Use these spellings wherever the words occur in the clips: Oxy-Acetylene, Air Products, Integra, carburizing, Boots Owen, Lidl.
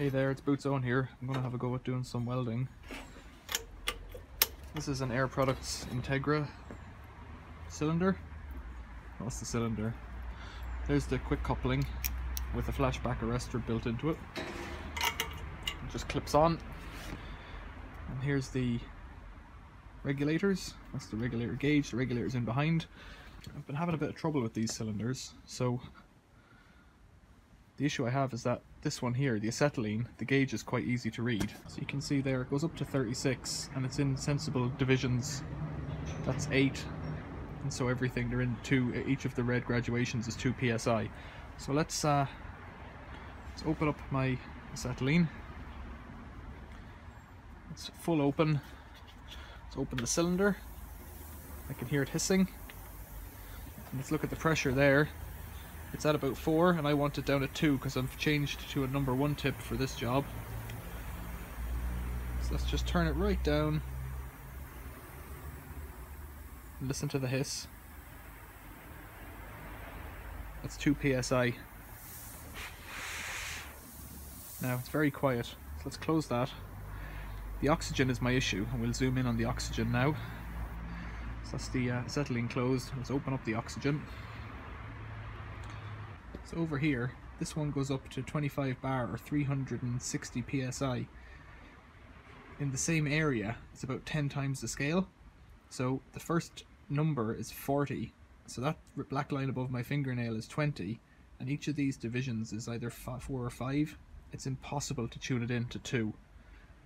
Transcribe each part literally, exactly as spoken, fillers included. Hey there, it's Boots Owen here. I'm gonna have a go at doing some welding. This is an Air Products Integra cylinder. That's the cylinder. There's the quick coupling with a flashback arrestor built into it. It just clips on. And here's the regulators. That's the regulator gauge. The regulator's in behind. I've been having a bit of trouble with these cylinders, so the issue I have is that this one here, the acetylene, the gauge is quite easy to read. So you can see there, it goes up to thirty-six, and it's in sensible divisions. That's eight, and so everything, they're in two, each of the red graduations is two P S I. So let's, uh, let's open up my acetylene. It's full open. Let's open the cylinder. I can hear it hissing. And let's look at the pressure there. It's at about four, and I want it down at two because I've changed to a number one tip for this job. So let's just turn it right down. Listen to the hiss. That's two P S I. Now it's very quiet, so let's close that. The oxygen is my issue, and we'll zoom in on the oxygen now. So that's the uh, acetylene closed. Let's open up the oxygen. So over here, this one goes up to twenty-five bar or three hundred sixty P S I. In the same area, it's about ten times the scale. So the first number is forty. So that black line above my fingernail is twenty. And each of these divisions is either four or five. It's impossible to tune it in to two.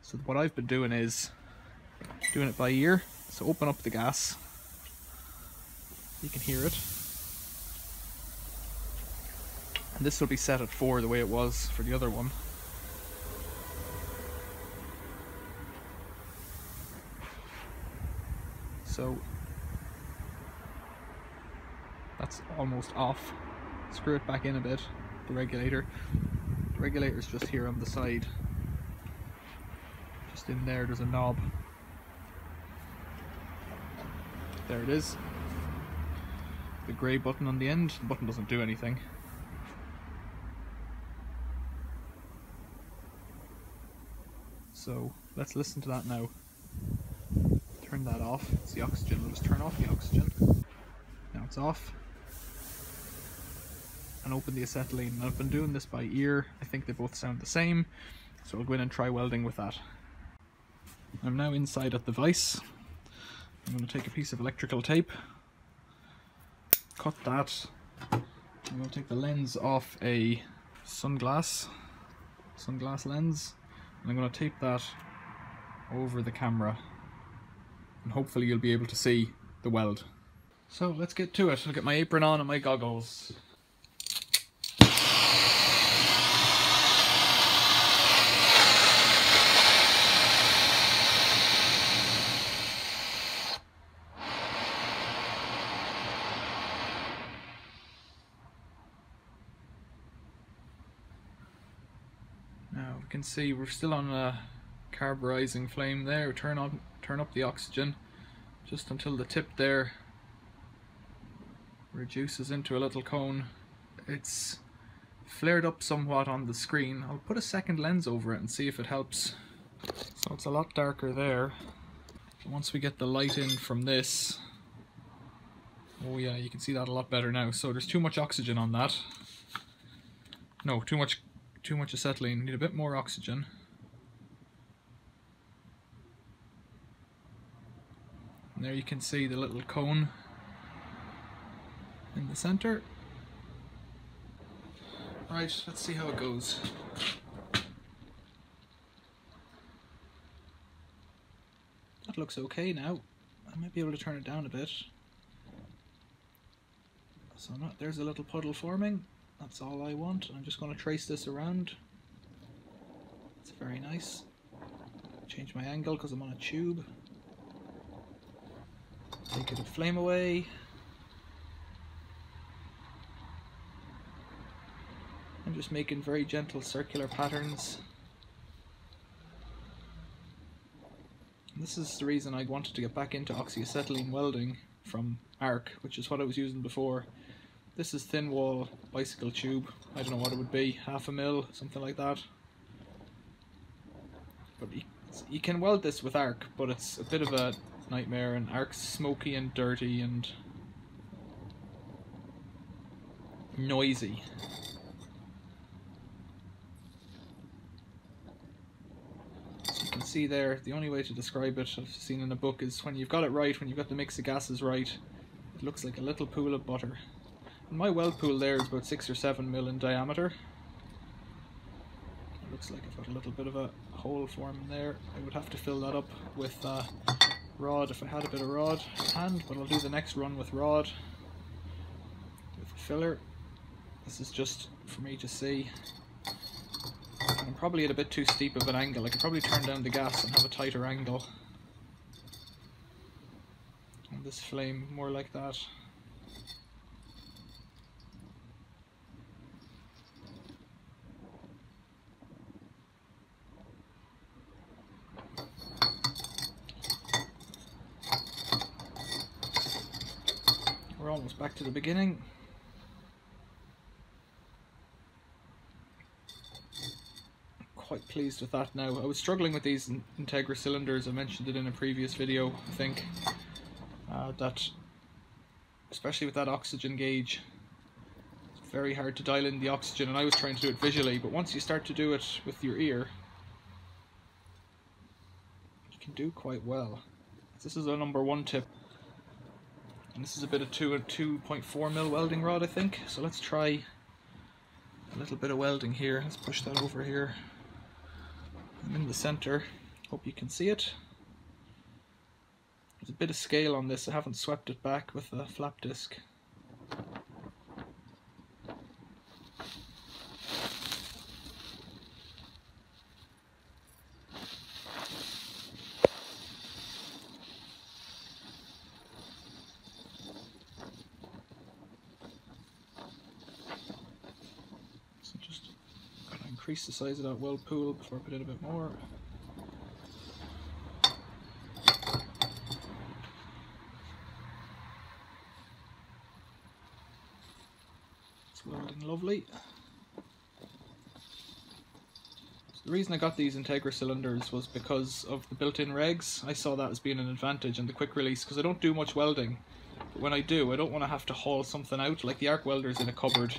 So what I've been doing is doing it by ear. So open up the gas. You can hear it. And this will be set at four the way it was for the other one. So that's almost off. Screw it back in a bit, the regulator. The regulator's just here on the side. Just in there, there's a knob. There it is. The grey button on the end. The button doesn't do anything. So let's listen to that now. Turn that off. It's the oxygen. We'll just turn off the oxygen. Now it's off. And open the acetylene. And I've been doing this by ear. I think they both sound the same. So I'll go in and try welding with that. I'm now inside at the vise. I'm going to take a piece of electrical tape. Cut that. I'm going to take the lens off a sunglass. Sunglass lens. And I'm going to tape that over the camera, and hopefully you'll be able to see the weld. So let's get to it. I'll get my apron on and my goggles. Now we can see we're still on a carburizing flame there. We turn on, turn up the oxygen just until the tip there reduces into a little cone. It's flared up somewhat on the screen. I'll put a second lens over it and see if it helps. So it's a lot darker there. Once we get the light in from this, oh yeah, you can see that a lot better now. So there's too much oxygen on that. No, too much. Too much acetylene, need a bit more oxygen. And there you can see the little cone in the center. Right, let's see how it goes. That looks okay now. I might be able to turn it down a bit. So I'm not, there's a little puddle forming. That's all I want. I'm just going to trace this around. It's very nice. Change my angle because I'm on a tube. Take it a flame away. I'm just making very gentle circular patterns. And this is the reason I wanted to get back into oxy-acetylene welding from A R C, which is what I was using before. This is thin wall bicycle tube, I don't know what it would be, half a mil, something like that. But you, you can weld this with arc, but it's a bit of a nightmare, and arc's smoky and dirty and noisy. As you can see there, the only way to describe it I've seen in a book is when you've got it right, when you've got the mix of gases right, it looks like a little pool of butter. And my weld pool there is about six or seven mil in diameter. It looks like I've got a little bit of a hole forming there. I would have to fill that up with uh, rod if I had a bit of rod at hand, but I'll do the next run with rod, with a filler. This is just for me to see. And I'm probably at a bit too steep of an angle. I could probably turn down the gas and have a tighter angle. And this flame more like that. We're almost back to the beginning. Quite pleased with that now. I was struggling with these Integra cylinders. I mentioned it in a previous video, I think, uh, that especially with that oxygen gauge, it's very hard to dial in the oxygen, and I was trying to do it visually, but once you start to do it with your ear, you can do quite well. This is a number one tip, and this is a bit of two and two point four mil welding rod, I think, so let's try a little bit of welding here. Let's push that over here. I'm in the center, hope you can see it. There's a bit of scale on this, I haven't swept it back with a flap disc. So just increase the size of that weld pool before I put in a bit more. It's welding lovely. So the reason I got these Integra cylinders was because of the built-in regs. I saw that as being an advantage, and the quick release, because I don't do much welding. But when I do, I don't want to have to haul something out, like the arc welder's in a cupboard.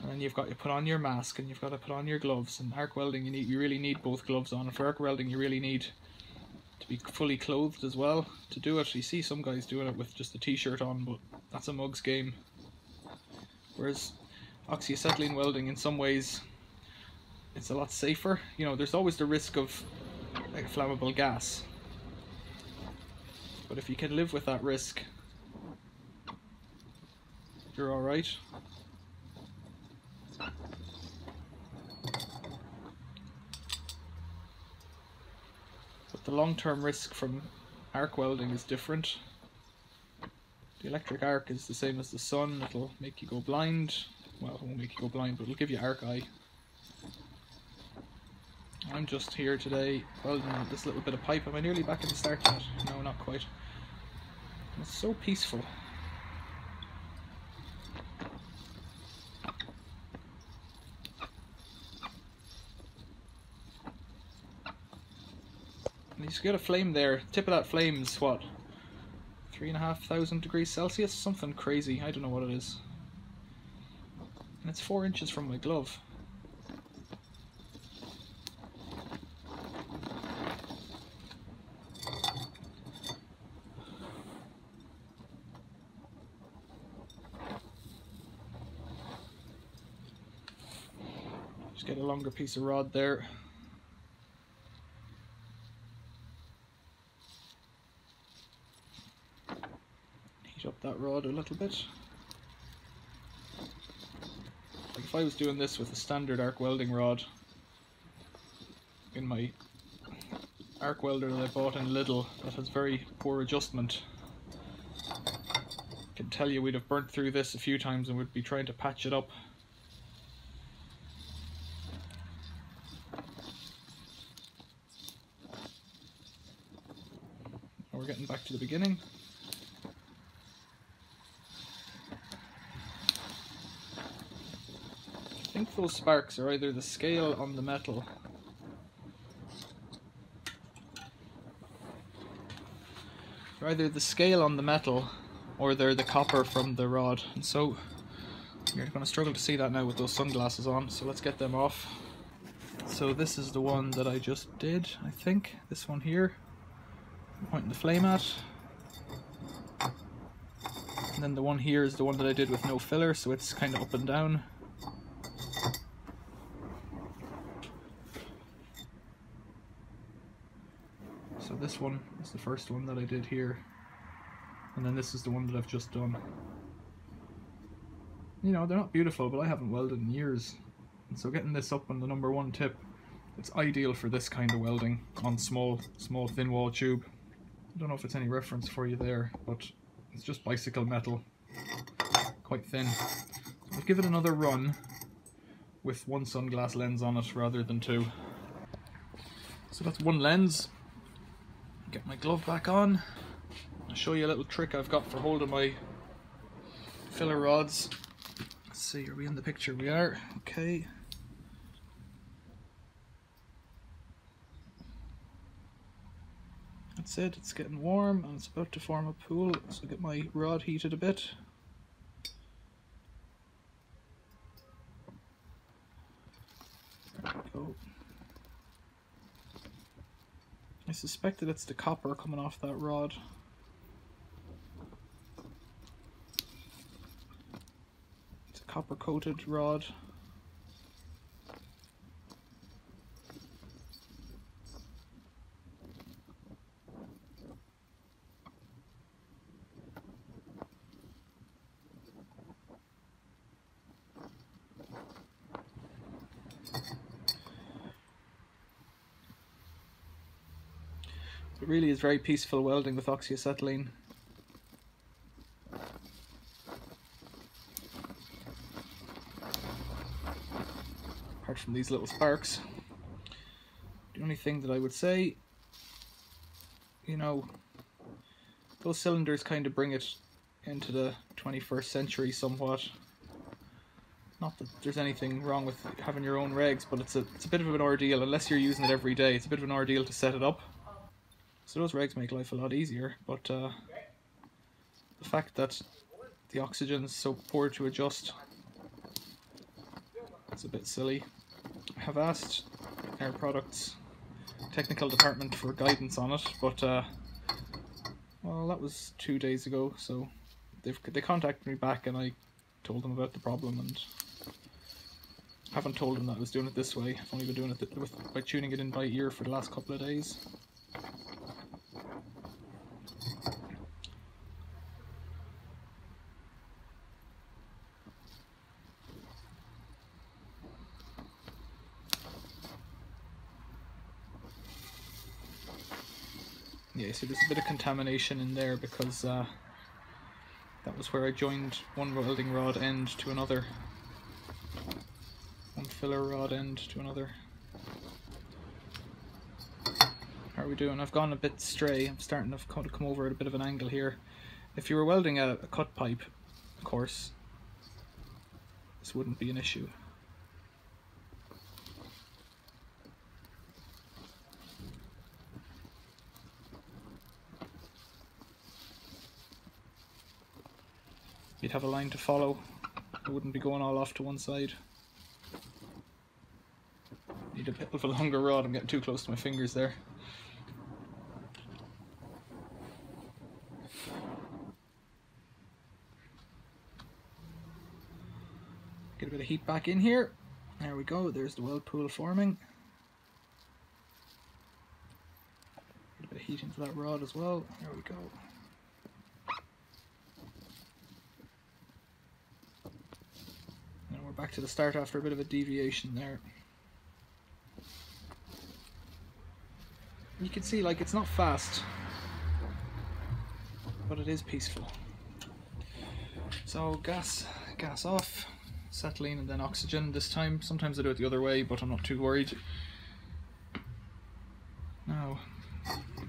And then you've got to put on your mask, and you've got to put on your gloves. And arc welding, you need you really need both gloves on. And for arc welding, you really need to be fully clothed as well to do it. You see some guys doing it with just a t-shirt on, but that's a mug's game. Whereas oxy-acetylene welding, in some ways, it's a lot safer. You know, there's always the risk of like, flammable gas, but if you can live with that risk, you're all right. The long-term risk from arc welding is different. The electric arc is the same as the sun. It'll make you go blind. Well, it won't make you go blind, but it'll give you arc eye. I'm just here today welding this little bit of pipe. Am I nearly back at the start yet? No, not quite. It's so peaceful. You got a flame there. Tip of that flame is what, three and a half thousand degrees Celsius, something crazy. I don't know what it is. And it's four inches from my glove. Just get a longer piece of rod there. Up that rod a little bit. Like if I was doing this with a standard arc welding rod in my arc welder that I bought in Lidl that has very poor adjustment, I can tell you we'd have burnt through this a few times and would be trying to patch it up. Now we're getting back to the beginning. I think those sparks are either the scale on the metal They're either the scale on the metal or they're the copper from the rod, and so you're going to struggle to see that now with those sunglasses on, so let's get them off. So this is the one that I just did, I think, this one here, pointing the flame at. And then the one here is the one that I did with no filler, so it's kind of up and down. So this one is the first one that I did here, and then this is the one that I've just done. You know, they're not beautiful, but I haven't welded in years. And so getting this up on the number one tip, it's ideal for this kind of welding on small, small thin wall tube. I don't know if it's any reference for you there, but it's just bicycle metal, quite thin. So I'll give it another run with one sunglass lens on it rather than two. So that's one lens. Get my glove back on. I'll show you a little trick I've got for holding my filler rods. Let's see, are we in the picture? We are. Okay. That's it, it's getting warm and it's about to form a pool, so get my rod heated a bit. There we go. I suspect that it's the copper coming off that rod. It's a copper coated rod. It really is very peaceful welding with oxy-acetylene. Apart from these little sparks. The only thing that I would say, you know, those cylinders kind of bring it into the twenty-first century somewhat. Not that there's anything wrong with having your own regs, but it's a, it's a bit of an ordeal, unless you're using it every day. It's a bit of an ordeal to set it up. So those regs make life a lot easier, but uh, the fact that the oxygen is so poor to adjust, it's a bit silly. I have asked Air Products technical department for guidance on it, but uh, well, that was two days ago, so they've, they contacted me back and I told them about the problem, and I haven't told them that I was doing it this way. I've only been doing it th with, by tuning it in by ear for the last couple of days. Yeah, so there's a bit of contamination in there because uh, that was where I joined one welding rod end to another. One filler rod end to another. How are we doing? I've gone a bit stray. I'm starting to come over at a bit of an angle here. If you were welding a, a cut pipe, of course, this wouldn't be an issue. You'd have a line to follow, it wouldn't be going all off to one side. Need a bit of a longer rod, I'm getting too close to my fingers there. Get a bit of heat back in here. There we go, there's the weld pool forming. Get a bit of heat into that rod as well, there we go. Back to the start after a bit of a deviation there. You can see, like, it's not fast, but it is peaceful. So gas, gas off, acetylene and then oxygen this time. Sometimes I do it the other way, but I'm not too worried. Now,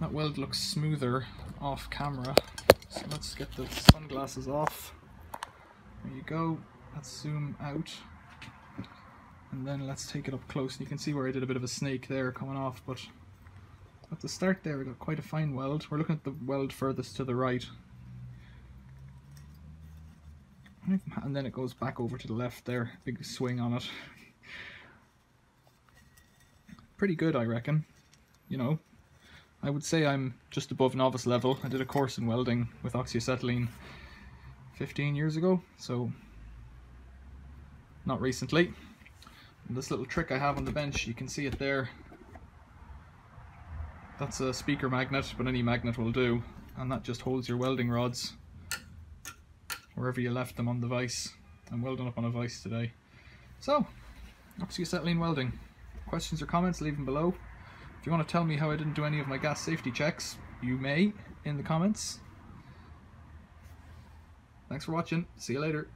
that weld looks smoother off camera, so let's get the sunglasses off. There you go. Let's zoom out, and then let's take it up close. You can see where I did a bit of a snake there coming off, but At the start there we got quite a fine weld. We're looking at the weld furthest to the right. And then it goes back over to the left there. Big swing on it. Pretty good, I reckon. You know, I would say I'm just above novice level. I did a course in welding with oxy-acetylene fifteen years ago, so not recently. And this little trick I have on the bench, you can see it there. That's a speaker magnet, but any magnet will do, and that just holds your welding rods wherever you left them on the vise. I'm welding up on a vise today. So, oxy-acetylene welding. Questions or comments, leave them below. If you want to tell me how I didn't do any of my gas safety checks, you may in the comments. Thanks for watching. See you later.